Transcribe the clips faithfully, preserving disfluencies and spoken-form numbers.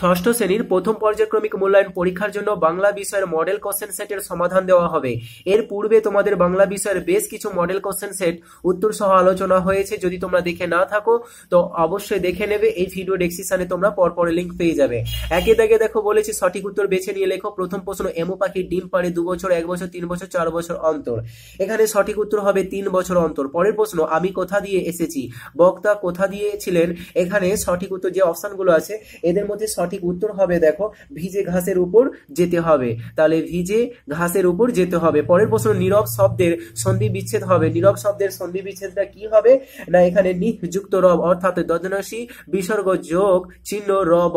ষষ্ঠ শ্রেণীর প্রথম পর্যায়ক্রমিক মূল্যায়ন পরীক্ষার জন্য বাংলা বিষয়ের মডেল কোশ্চেন সেটের সমাধান দেওয়া হবে। এর পূর্বে তোমাদের বাংলা বিষয়ের বেশ কিছু মডেল কোশ্চেন সেট উত্তর সহ আলোচনা হয়েছে। যদি তোমরা দেখে না থাকো তো অবশ্যই দেখে নেবে, এই ভিডিও ডেসক্রিপশনে তোমরা পরপর লিংক পেয়ে যাবে। একে দাগে দেখো বলেছে সঠিক উত্তর বেছে নিয়ে লেখো। প্রথম প্রশ্ন, এমু পাখি ডিম পাড়ে দু বছর এক বছর তিন বছর চার বছর অন্তর। এখানে সঠিক উত্তর হবে তিন বছর অন্তর। পরের প্রশ্ন, আমি কোথা দিয়ে এসেছি, বক্তা কোথা দিয়েছিলেন। এখানে সঠিক উত্তর যে অপশনগুলো আছে এদের মধ্যে সঠিক উত্তর হবে দেখো ভিজে ঘাসের উপর যেতে হবে, তাহলে ভিজে ঘাসের উপর যেতে হবে। পরের প্রশ্ন, নীরব শব্দের সন্ধি বিচ্ছেদ হবে। নীরব শব্দের সন্ধি বিচ্ছেদটা কি হবে না এখানে নিযুক্ত রব অর্থাৎ দ্বন্দ্বনাসী বিসর্গ যোগ চিহ্ন রব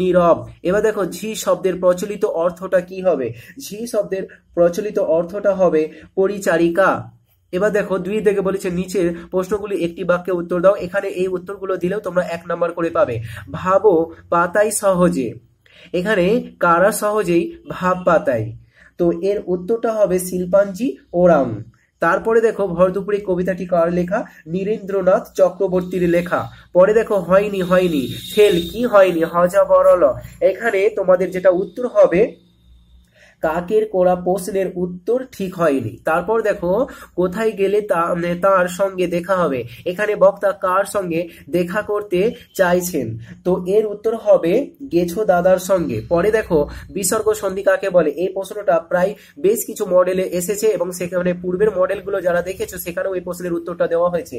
নীরব। এবার দেখো ঝি শব্দের প্রচলিত অর্থটা কি হবে। ঝি শব্দের প্রচলিত অর্থটা হবে পরিচারিকা। এবার দেখো দুই থেকে বলেছে নিচের প্রশ্নগুলি একটি বাক্যে উত্তর দাও। এখানে এই উত্তরগুলো দিলেও তোমরা এক নাম্বার করে পাবে। ভাবো পাতায় সহজে, এখানে কারা সহজেই ভাব পাতায়, তো এর উত্তরটা হবে শিল্পাঞ্জি ওরাং। তারপরে দেখো ভর দুপুরে কবিতাটি কার লেখা, নীরেন্দ্রনাথ চক্রবর্তীর লেখা। পরে দেখো হয়নি হয়নি ফেল কি হয়নি হজবরল। এখানে তোমাদের যেটা উত্তর হবে কাকের কোড়া প্রশ্নের উত্তর ঠিক হয়নি। তারপর দেখো কোথায় গেলে তার সঙ্গে দেখা হবে। এখানে বক্তা কার সঙ্গে দেখা করতে চাইছেন, তো এর উত্তর হবে গেছো দাদার সঙ্গে। পরে দেখো বিসর্গ সন্ধি কাকে বলে। এই প্রশ্নটা প্রায় বেশ কিছু মডেলে এসেছে এবং সেখানে পূর্বের মডেলগুলো যারা দেখেছো সেখানেও এই প্রশ্নের উত্তরটা দেওয়া হয়েছে।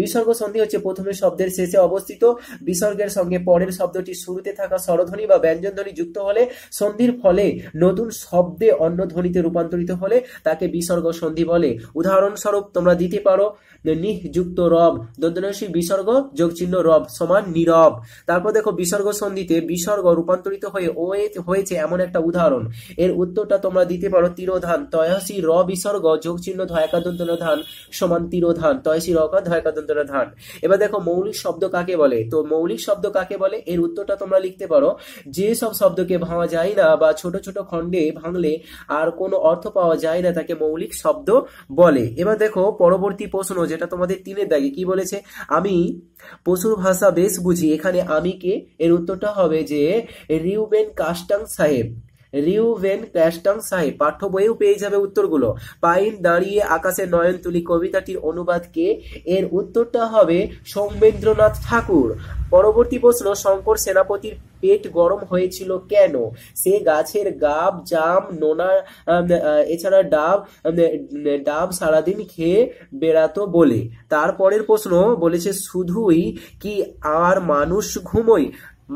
বিসর্গ সন্ধি হচ্ছে প্রথমে শব্দের শেষে অবস্থিত বিসর্গের সঙ্গে পরের শব্দটি শুরুতে থাকা স্বরধ্বনি বা ব্যঞ্জনধ্বনি যুক্ত হলে সন্ধির ফলে নতুন শব্দ শব্দে অন্য ধ্বনিতে রূপান্তরিত হলে তাকে বিসর্গ সন্ধি বলে। উদাহরণস্বরূপ তোমরা দিতে পারো নিযুক্ত রব দ্বন্দ্বনাসী বিসর্গ যোগ চিহ্ন রব সমান নীরব। তারপর দেখো বিসর্গ সন্ধিতে বিসর্গ রূপান্তরিত হয়ে ও হয়েছে এমন একটা উদাহরণ, এর উত্তরটা তোমরা দিতে পারো তিরোধান তয়াসী র বিসর্গ যোগ চিহ্ন ধয়াকাদন্তন ধান সমান তিরোধান তয়াসী র কা ধয়াকাদন্তন ধান। এবার দেখো মৌলিক শব্দ কাকে বলে, তো মৌলিক শব্দ কাকে বলে এর উত্তরটা তোমরা লিখতে পারো যে সব শব্দকে ভাঙা যায় না বা ছোট ছোট খণ্ডে আর কোনো অর্থ পাওয়া যায় না তাকে মৌলিক শব্দ বলে। এবার দেখো পরবর্তী প্রশ্ন যেটা তোমাদের তিনের দাগে কি বলেছে, আমি পশুর ভাষা বেশ বুঝি। এখানে আমি কে, এর উত্তরটা হবে যে রিউবেন কাস্টাং সাহেব। রিউবেন কাস্টাং সাহেব। পাঠ্য বইয়েও পেয়ে যাবে উত্তরগুলো। পাইন দাঁড়িয়ে আকাশে নয়ন তুলি কবিতাটির অনুবাদ কে, এর উত্তরটা হবে সৌমেন্দ্রনাথ ঠাকুর। পরবর্তী প্রশ্ন, শঙ্কর সেনাপতির পেট গরম হয়েছিল কেন, সে গাছের গাব জাম নোনা এছাড়া ডাব ডাব সারাদিন খেয়ে বেড়াতো বলে। তারপরের প্রশ্ন বলেছে শুধুই কি আর মানুষ ঘুমোয়,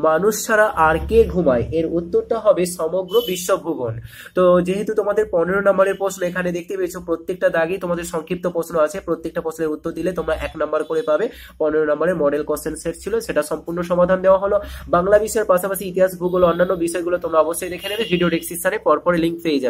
মানুষ ছাড়া আর কে ঘুমায়, এর উত্তরটা হবে সমগ্র বিশ্বভুবন। তো যেহেতু তোমাদের পনেরো নম্বরের প্রশ্ন এখানে দেখতে পেয়েছো প্রত্যেকটা দাগে তোমাদের সংক্ষিপ্ত প্রশ্ন আছে, প্রত্যেকটা প্রশ্নের উত্তর দিলে তোমরা এক নাম্বার করে পাবে। পনেরো নম্বরের মডেল কোশ্চেন সেট ছিল, সেটা সম্পূর্ণ সমাধান দেওয়া হলো। বাংলা বিষয়ের পাশাপাশি ইতিহাস ভূগোল অন্যান্য বিষয়গুলো তোমরা অবশ্যই দেখে নেবে, ভিডিও ডেসক্রিপশনে পরপর লিঙ্ক পেয়ে যাবে।